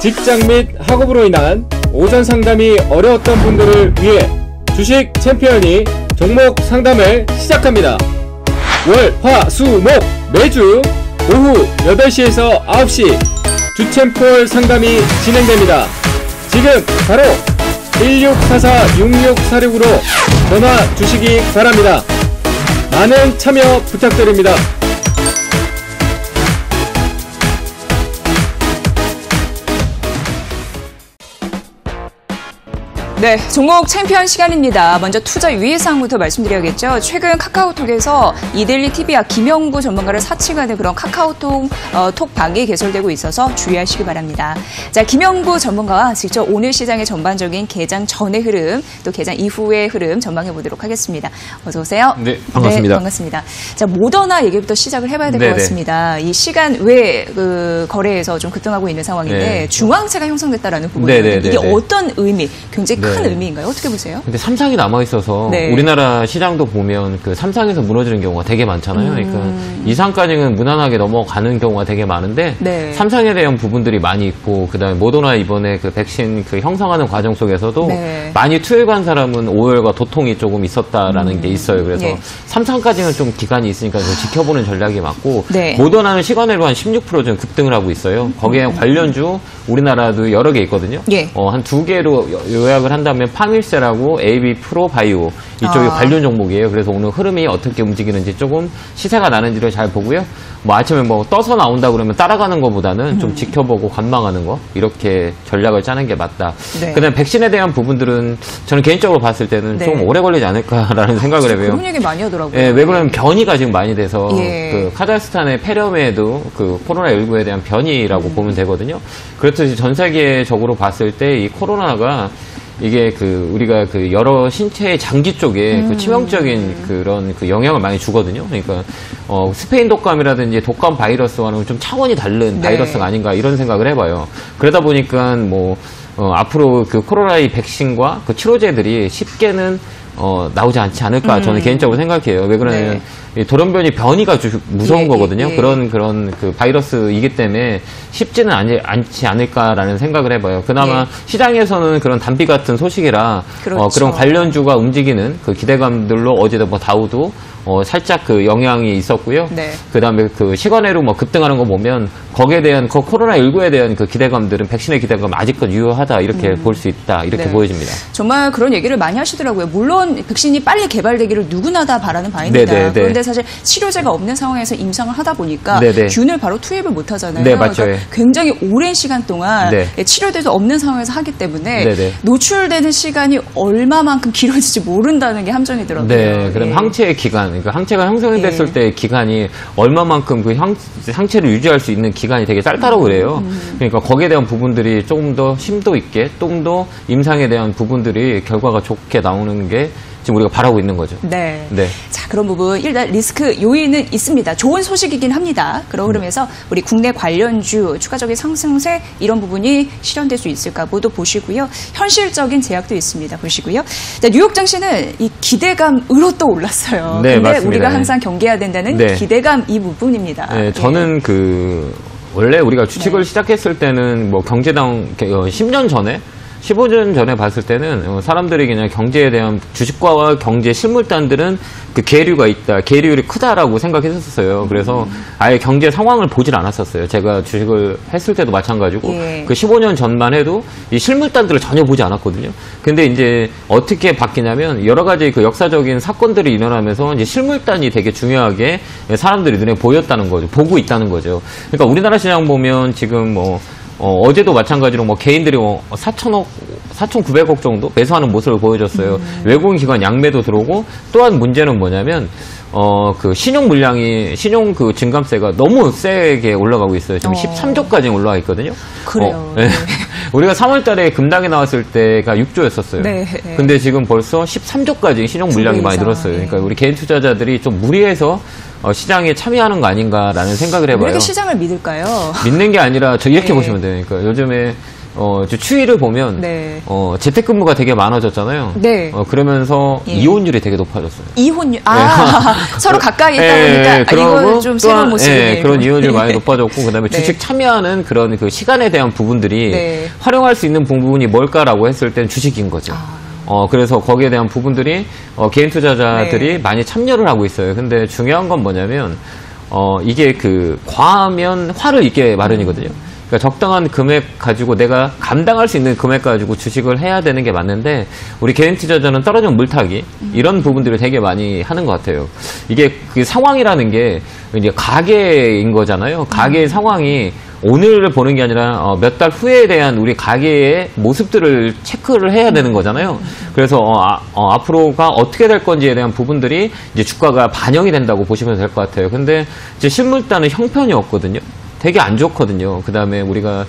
직장 및 학업으로 인한 오전 상담이 어려웠던 분들을 위해 주식 챔피언이 종목 상담을 시작합니다. 월, 화, 수, 목 매주 오후 8시에서 9시 주챔폴 상담이 진행됩니다. 지금 바로 1644-6646으로 전화 주시기 바랍니다. 많은 참여 부탁드립니다. 네, 종목 챔피언 시간입니다. 먼저 투자 유의사항부터 말씀드려야겠죠. 최근 카카오톡에서 이데일리 TV와 김영구 전문가를 사칭하는 그런 카카오톡방이 개설되고 있어서 주의하시기 바랍니다. 자, 김영구 전문가와 직접 오늘 시장의 전반적인 개장 전의 흐름, 또 개장 이후의 흐름 전망해 보도록 하겠습니다. 어서 오세요. 네, 반갑습니다. 네, 반갑습니다. 자, 모더나 얘기부터 시작을 해봐야 될 것 같습니다. 이 시간 외 거래에서 좀 급등하고 있는 상황인데 네네. 중앙차가 형성됐다라는 부분인데 이게 어떤 의미, 굉장히 큰 의미인가요? 어떻게 보세요? 근데 삼상이 남아있어서 네. 우리나라 시장도 보면 그 삼상에서 무너지는 경우가 되게 많잖아요. 그러니까 2상까지는 무난하게 넘어가는 경우가 되게 많은데 네. 삼상에 대한 부분들이 많이 있고 그다음에 모더나 이번에 그 백신 그 형성하는 과정 속에서도 네. 많이 투여간 사람은 오열과 도통이 조금 있었다라는 게 있어요. 그래서 네. 삼상까지는 좀 기간이 있으니까 좀 지켜보는 전략이 맞고 네. 모더나는 시간으로 한 16% 좀 급등을 하고 있어요. 거기에 관련주 우리나라도 여러 개 있거든요. 네. 한 2개로 요약을 한다면 파밀세라고 AB 프로 바이오 이쪽이 관련 종목이에요. 그래서 오늘 흐름이 어떻게 움직이는지 조금 시세가 나는지를 잘 보고요. 뭐 아침에 뭐 떠서 나온다 그러면 따라가는 것보다는 좀 지켜보고 관망하는 거 이렇게 전략을 짜는 게 맞다. 네. 그다음 백신에 대한 부분들은 저는 개인적으로 봤을 때는 네. 좀 오래 걸리지 않을까라는 생각을 해요. 그런 얘기 많이 하더라고요. 예, 왜 그러냐면 변이가 지금 많이 돼서 예. 그 카자흐스탄의 폐렴에도 그 코로나19에 대한 변이라고 보면 되거든요. 그렇듯이 전 세계적으로 봤을 때 이 코로나가 이게 그 우리가 그 여러 신체의 장기 쪽에 그 치명적인 그런 그 영향을 많이 주거든요. 그러니까 스페인 독감이라든지 독감 바이러스와는 좀 차원이 다른 네. 바이러스가 아닌가 이런 생각을 해봐요. 그러다 보니까 뭐 앞으로 그 코로나 이 백신과 그 치료제들이 쉽게는 나오지 않지 않을까 저는 개인적으로 생각해요. 왜 그러냐면 네. 돌연변이 변이가 무서운 거거든요. 그런 그 바이러스이기 때문에 쉽지는 않지 않을까라는 생각을 해봐요. 그나마 시장에서는 그런 단비 같은 소식이라 그렇죠. 그런 관련주가 움직이는 그 기대감들로 어제도 뭐 다우도 살짝 그 영향이 있었고요. 네. 그다음에 그 시간외로 뭐 급등하는 거 보면 거기에 대한 그 코로나19에 대한 그 기대감들은 백신의 기대감 아직까지 유효하다 이렇게 볼 수 있다 이렇게 네. 보여집니다. 정말 그런 얘기를 많이 하시더라고요. 물론 백신이 빨리 개발되기를 누구나 다 바라는 바입니다. 네네네. 그런데 사실 치료제가 없는 상황에서 임상을 하다 보니까 네네. 균을 바로 투입을 못 하잖아요. 네, 맞죠. 그러니까 굉장히 오랜 시간 동안 네. 치료제도 없는 상황에서 하기 때문에 네네. 노출되는 시간이 얼마만큼 길어질지 모른다는 게 함정이더라고요. 네, 그럼 네. 항체의 기간 그러니까 항체가 형성이 됐을 예. 때 기간이 얼마만큼 그 항체를 유지할 수 있는 기간이 되게 짧다라고 그래요. 그러니까 거기에 대한 부분들이 조금 더 심도 있게 조금 더 임상에 대한 부분들이 결과가 좋게 나오는 게 지금 우리가 바라고 있는 거죠. 네. 네. 자, 그런 부분 일단 리스크 요인은 있습니다. 좋은 소식이긴 합니다. 그런 흐름에서 우리 국내 관련주 추가적인 상승세 이런 부분이 실현될 수 있을까 모두 보시고요. 현실적인 제약도 있습니다. 보시고요. 자, 뉴욕 장시는 이 기대감으로 또 올랐어요. 네, 근데 맞습니다. 우리가 항상 경계해야 된다는 네. 기대감 이 부분입니다. 네, 저는 네. 원래 우리가 주식을 네. 시작했을 때는 뭐 경제당 10년 전에 15년 전에 봤을 때는 사람들이 그냥 경제에 대한 주식과 경제 실물단들은 그 계류가 있다, 계류율이 크다라고 생각했었어요. 그래서 아예 경제 상황을 보질 않았었어요. 제가 주식을 했을 때도 마찬가지고 예. 그 15년 전만 해도 이 실물단들을 전혀 보지 않았거든요. 근데 이제 어떻게 바뀌냐면 여러 가지 그 역사적인 사건들이 일어나면서 이제 실물단이 되게 중요하게 사람들이 눈에 보였다는 거죠. 보고 있다는 거죠. 그러니까 우리나라 시장 보면 지금 뭐 어제도 마찬가지로 뭐 개인들이 4,900억 정도 매수하는 모습을 보여줬어요. 외국인 기관 양매도 들어오고 또한 문제는 뭐냐면 그 신용 물량이 신용 그 증감세가 너무 세게 올라가고 있어요. 지금 13조까지 올라와 있거든요. 그래요. 네. 우리가 3월달에 금당에 나왔을 때가 6조였었어요. 네, 네. 근데 지금 벌써 13조까지 신용 물량이 많이 늘었어요. 그러니까 우리 개인 투자자들이 좀 무리해서 시장에 참여하는 거 아닌가라는 생각을 해봐요. 왜 이렇게 시장을 믿을까요? 믿는 게 아니라 이렇게 네. 보시면 돼요. 그러니까 요즘에 추이를 보면 네. 재택근무가 되게 많아졌잖아요. 네. 그러면서 예. 이혼율이 되게 높아졌어요. 이혼율? 아, 네. 서로 가까이 있다 보니까 예, 이건 좀 새로운 모습이에요. 예, 그런 이혼율이 많이 높아졌고 그다음에 네. 주식 참여하는 그런 그 시간에 대한 부분들이 네. 활용할 수 있는 부분이 뭘까라고 했을 때는 주식인 거죠. 아. 그래서 거기에 대한 부분들이 개인 투자자들이 네. 많이 참여를 하고 있어요. 근데 중요한 건 뭐냐면 이게 그 과하면 화를 입게 마련이거든요. 그러니까 적당한 금액 가지고 내가 감당할 수 있는 금액 가지고 주식을 해야 되는 게 맞는데 우리 개인 투자자는 떨어진 물타기 이런 부분들을 되게 많이 하는 것 같아요. 이게 그 상황이라는 게 이제 가계인 거잖아요. 가계의 상황이 오늘을 보는 게 아니라 몇 달 후에 대한 우리 가계의 모습들을 체크를 해야 되는 거잖아요. 그래서 앞으로가 어떻게 될 건지에 대한 부분들이 이제 주가가 반영이 된다고 보시면 될 것 같아요. 근데 이제 실물단은 형편이 없거든요. 되게 안 좋거든요. 그 다음에 우리가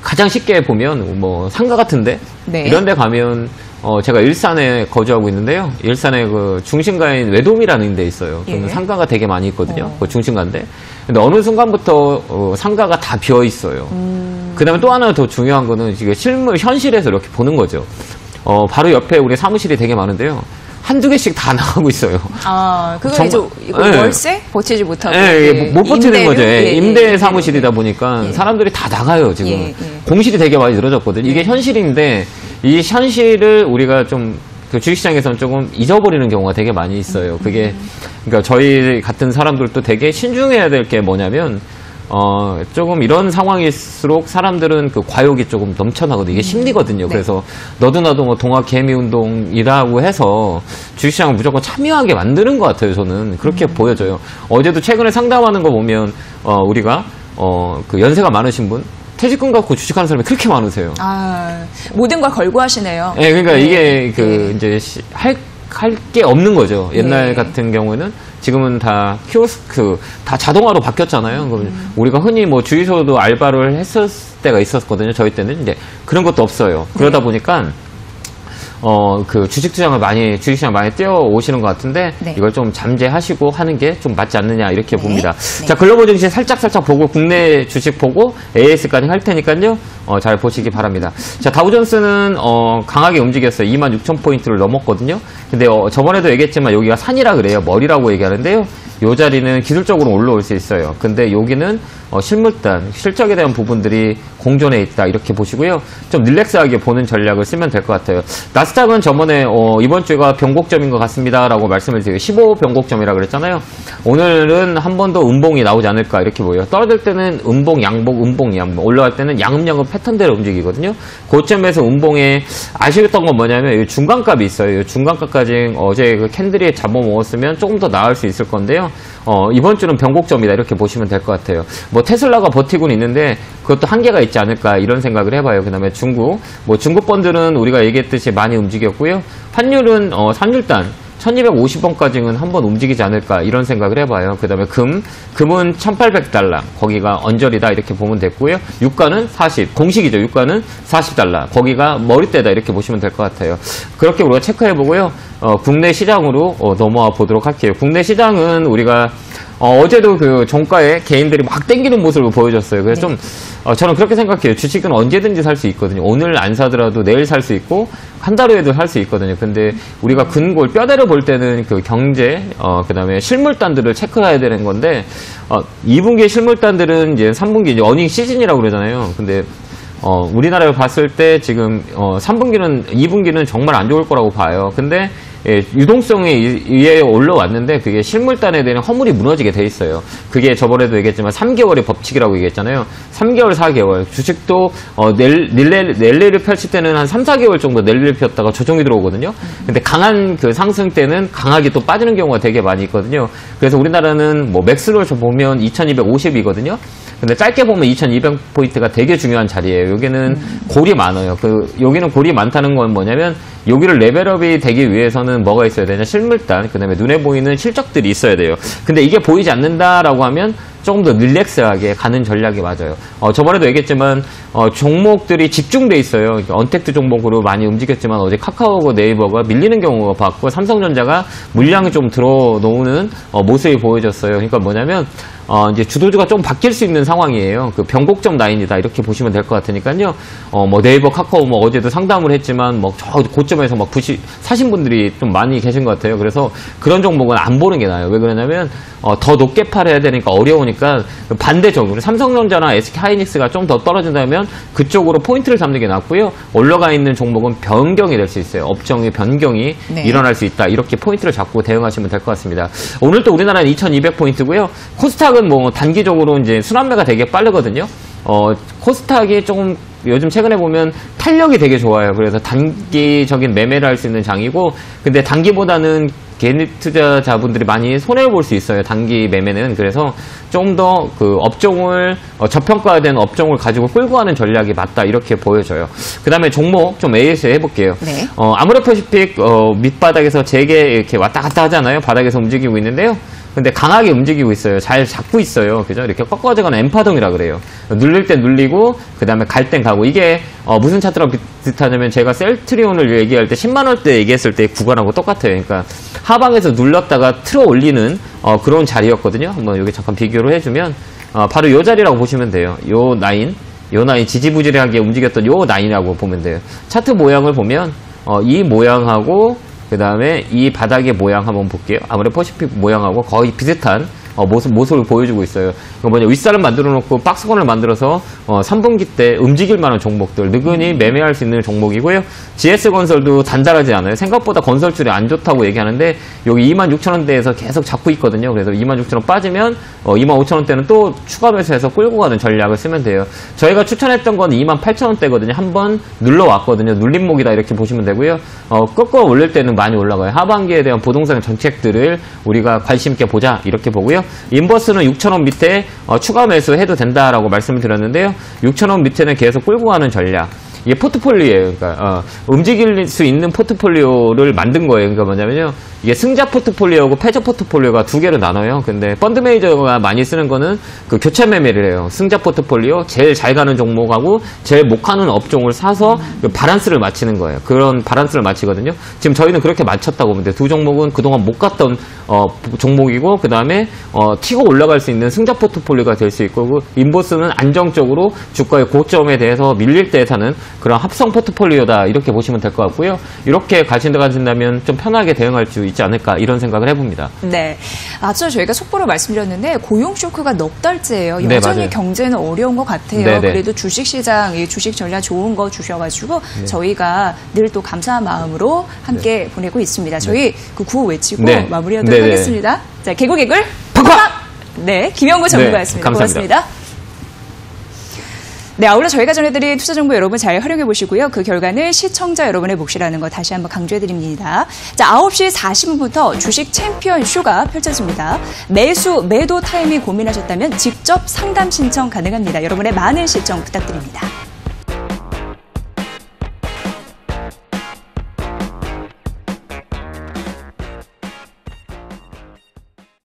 가장 쉽게 보면 상가 같은데 네. 이런 데 가면 제가 일산에 거주하고 있는데요. 일산에 그 중심가인 외돔이라는 데 있어요. 예. 상가가 되게 많이 있거든요. 그 중심가인데. 근데 어느 순간부터 상가가 다 비어 있어요. 그 다음에 또 하나 더 중요한 거는 지금 실물 현실에서 이렇게 보는 거죠. 바로 옆에 우리 사무실이 되게 많은데요. 한두 개씩 다 나가고 있어요. 아, 그거 이거 예. 월세? 버티지 못하고. 예, 예. 못 버티는 거죠. 예, 임대 예, 사무실이다 보니까 예. 사람들이 다 나가요, 지금. 예, 예. 공실이 되게 많이 늘어졌거든요. 이게 현실인데, 이 현실을 우리가 좀, 그 주식시장에서는 조금 잊어버리는 경우가 되게 많이 있어요. 그게, 그러니까 저희 같은 사람들도 되게 신중해야 될 게 뭐냐면, 조금 이런 상황일수록 사람들은 그 과욕이 조금 넘쳐나거든요. 이게 심리거든요. 네. 그래서 너도 나도 동학 개미 운동이라고 해서 주식시장을 무조건 참여하게 만드는 것 같아요. 저는 그렇게 보여져요. 어제도 최근에 상담하는 거 보면 우리가 그 연세가 많으신 분 퇴직금 갖고 주식하는 사람이 그렇게 많으세요. 아, 모든 걸 걸고 하시네요. 네, 그러니까 네. 이게 그 이제 할 게 없는 거죠. 옛날 네. 같은 경우에는 지금은 다 키오스크 다 자동화로 바뀌었잖아요. 우리가 흔히 주유소도 알바를 했을 때가 있었거든요. 저희 때는 이제 그런 것도 없어요. 그러다 네. 보니까 그 주식시장 많이 뛰어 오시는 것 같은데 네. 이걸 좀 잠재하시고 하는 게 좀 맞지 않느냐 이렇게 네. 봅니다. 네. 자, 글로벌 증시 살짝 보고 국내 주식 보고 AS까지 할 테니까요. 잘 보시기 바랍니다. 자, 다우존스는 강하게 움직였어요. 26,000포인트를 넘었거든요. 근데 저번에도 얘기했지만 여기가 산이라 그래요. 머리라고 얘기하는데요. 이 자리는 기술적으로 올라올 수 있어요. 근데 여기는 실물단, 실적에 대한 부분들이 공존해 있다 이렇게 보시고요. 좀 릴렉스하게 보는 전략을 쓰면 될 것 같아요. 나스닥은 저번에 이번 주가 변곡점인 것 같습니다라고 말씀을 드리고 15변곡점이라고 그랬잖아요. 오늘은 한 번 더 음봉이 나오지 않을까 이렇게 보여요. 떨어질 때는 음봉, 양봉, 음봉, 양봉, 올라갈 때는 양음 패턴대로 움직이거든요. 고점에서 음봉에 아쉬웠던 건 뭐냐면 이 중간값이 있어요. 이 중간값까지 어제 그 캔들이 잡아먹었으면 조금 더 나을 수 있을 건데요. 이번 주는 변곡점이다 이렇게 보시면 될 것 같아요. 테슬라가 버티고는 있는데 그것도 한계가 있지 않을까 이런 생각을 해봐요. 그 다음에 중국 중국 번들은 우리가 얘기했듯이 많이 움직였고요. 환율은 환율단 1250원까지는 한번 움직이지 않을까 이런 생각을 해봐요. 그 다음에 금은 1800달러 거기가 언저리다 이렇게 보면 됐고요. 유가는 40 공식이죠. 유가는 40달러 거기가 머리대다 이렇게 보시면 될 것 같아요. 그렇게 우리가 체크해보고요. 국내 시장으로 넘어와 보도록 할게요. 국내 시장은 우리가 어제도 그 종가에 개인들이 막 땡기는 모습을 보여줬어요. 그래서 네. 좀 저는 그렇게 생각해요. 주식은 언제든지 살 수 있거든요. 오늘 안 사더라도 내일 살 수 있고 한 달 후에도 살 수 있거든요. 근데 우리가 근골 뼈대로 볼 때는 그 경제 그다음에 실물단들을 체크해야 되는 건데 2분기 실물단들은 이제 3분기 이제 어닝 시즌이라고 그러잖아요. 근데 우리나라를 봤을 때 지금 2분기는 정말 안 좋을 거라고 봐요. 근데 예, 유동성에 의해 올라왔는데 그게 실물단에 대한 허물이 무너지게 돼 있어요. 그게 저번에도 얘기했지만 3개월의 법칙이라고 얘기했잖아요. 3개월, 4개월. 주식도 랠리를 펼칠 때는 한 3, 4개월 정도 랠리를 폈다가 조정이 들어오거든요. 근데 강한 그 상승 때는 강하게 또 빠지는 경우가 되게 많이 있거든요. 그래서 우리나라는 맥스를 보면 2250이거든요. 근데 짧게 보면 2200포인트가 되게 중요한 자리예요. 여기는 골이 많아요. 여기는 골이 많다는 건 뭐냐면 여기를 레벨업이 되기 위해서는 뭐가 있어야 되냐? 실물단, 그 다음에 눈에 보이는 실적들이 있어야 돼요. 근데 이게 보이지 않는다라고 하면 조금 더 릴렉스하게 가는 전략이 맞아요. 저번에도 얘기했지만 종목들이 집중돼 있어요. 그러니까 언택트 종목으로 많이 움직였지만 어제 카카오고 네이버가 밀리는 경우가 봤고 삼성전자가 물량이 좀 들어놓는 모습이 보여졌어요. 그러니까 뭐냐면 이제 주도주가 좀 바뀔 수 있는 상황이에요. 그 변곡점 라인이다 이렇게 보시면 될 것 같으니까요. 뭐 네이버, 카카오 뭐 어제도 상담을 했지만 뭐 저 고점에서 막 사신 분들이 좀 많이 계신 것 같아요. 그래서 그런 종목은 안 보는 게 나아요. 왜 그러냐면 더 높게 팔아야 되니까 어려우니까 반대적으로 삼성전자나 SK하이닉스가 좀 더 떨어진다면 그쪽으로 포인트를 잡는 게 낫고요. 올라가 있는 종목은 변경이 될 수 있어요. 업종의 변경이 네. 일어날 수 있다. 이렇게 포인트를 잡고 대응하시면 될 것 같습니다. 오늘 또 우리나라는 2200포인트고요. 코스닥은 뭐 단기적으로 이제 순환매가 되게 빠르거든요. 코스닥이 조금 요즘 최근에 보면 탄력이 되게 좋아요. 그래서 단기적인 매매를 할 수 있는 장이고, 근데 단기보다는 개인 투자자분들이 많이 손해를 볼 수 있어요. 단기 매매는. 그래서 좀 더 그 업종을 저평가된 업종을 가지고 끌고 가는 전략이 맞다 이렇게 보여져요. 그 다음에 종목 좀 AS 해볼게요. 네. 아모레퍼시픽 밑바닥에서 재개 이렇게 왔다 갔다 하잖아요. 바닥에서 움직이고 있는데요. 근데 강하게 움직이고 있어요. 잘 잡고 있어요. 그죠? 이렇게 꺾어져가는 엠파동이라 그래요. 눌릴 땐 눌리고 그 다음에 갈 땐 가고. 이게 무슨 차트랑 비슷하냐면 제가 셀트리온을 얘기할 때 10만원대 얘기했을 때 구간하고 똑같아요. 그러니까 하방에서 눌렀다가 틀어 올리는 그런 자리였거든요. 한번 여기 잠깐 비교를 해주면 바로 요 자리라고 보시면 돼요. 요 라인 지지부지하게 움직였던 요 라인이라고 보면 돼요. 차트 모양을 보면 이 모양하고 그 다음에 이 바닥의 모양 한번 볼게요. 아모레퍼시픽 모양하고 거의 비슷한 모습을 보여주고 있어요. 이거 뭐냐, 윗사람 만들어 놓고 박스권을 만들어서 3분기 때 움직일 만한 종목들 느근히 매매할 수 있는 종목이고요. GS건설도 단단하지 않아요. 생각보다 건설출이 안 좋다고 얘기하는데 여기 26,000원대에서 계속 잡고 있거든요. 그래서 26,000원 빠지면 25,000원대는 또 추가 매수해서 끌고 가는 전략을 쓰면 돼요. 저희가 추천했던 건 28,000원대거든요. 한번 눌러왔거든요. 눌림목이다 이렇게 보시면 되고요. 꺾어 올릴 때는 많이 올라가요. 하반기에 대한 부동산 정책들을 우리가 관심 있게 보자 이렇게 보고요. 인버스는 6,000원 밑에 추가 매수해도 된다라고 말씀을 드렸는데요. 6,000원 밑에는 계속 끌고 가는 전략. 이게 포트폴리오예요. 그러니까 움직일 수 있는 포트폴리오를 만든 거예요. 그러니까 뭐냐면요. 이게 승자 포트폴리오하고 패자 포트폴리오가 두 개로 나눠요. 근데 펀드 매니저가 많이 쓰는 거는 그 교체 매매를 해요. 승자 포트폴리오, 제일 잘 가는 종목하고 제일 못 가는 업종을 사서 그 바란스를 맞추는 거예요. 그런 바란스를 맞추거든요. 지금 저희는 그렇게 맞췄다고 보면 돼요. 두 종목은 그동안 못 갔던 종목이고 그 다음에 튀고 올라갈 수 있는 승자 포트폴리오가 될 수 있고 인버스는 안정적으로 주가의 고점에 대해서 밀릴 때 사는 그런 합성 포트폴리오다 이렇게 보시면 될 것 같고요. 이렇게 가신다면 좀 편하게 대응할 수 있지 않을까 이런 생각을 해봅니다. 네, 아까 저희가 속보로 말씀드렸는데 고용 쇼크가 넉 달째예요. 여전히 네, 경제는 어려운 것 같아요. 네, 네. 그래도 주식시장, 주식 전략 좋은 거 주셔가지고 네. 저희가 늘 또 감사한 마음으로 함께 네. 보내고 있습니다. 저희 네. 그 구호 외치고 네. 마무리하도록 네, 네. 하겠습니다. 자, 개고개글 팍팍! 네, 김영구 전문가였습니다. 네, 감사합니다. 고맙습니다. 네, 아울러 저희가 전해드린 투자 정보 여러분 잘 활용해 보시고요. 그 결과는 시청자 여러분의 몫이라는 거 다시 한번 강조해 드립니다. 자, 9시 40분부터 주식 챔피언 쇼가 펼쳐집니다. 매수, 매도 타이밍 고민하셨다면 직접 상담 신청 가능합니다. 여러분의 많은 시청 부탁드립니다.